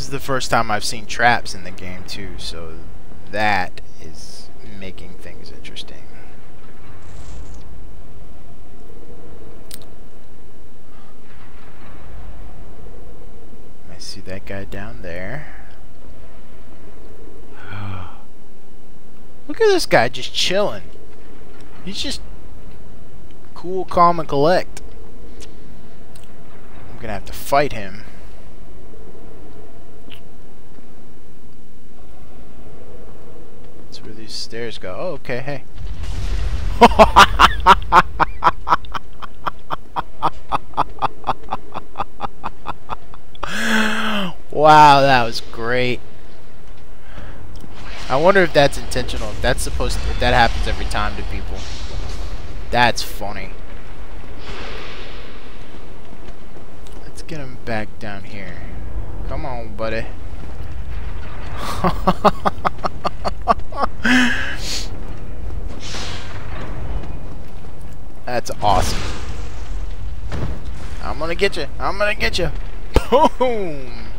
This is the first time I've seen traps in the game too, so that is making things interesting. I see that guy down there. Look at this guy just chilling. He's just cool, calm, and collect. I'm gonna have to fight him. That's where these stairs go. Oh, okay, hey. Wow, that was great. I wonder if that's intentional. If that's supposed to, if that happens every time to people. That's funny. Let's get him back down here. Come on, buddy. That's awesome. I'm gonna get you. I'm gonna get you. Boom.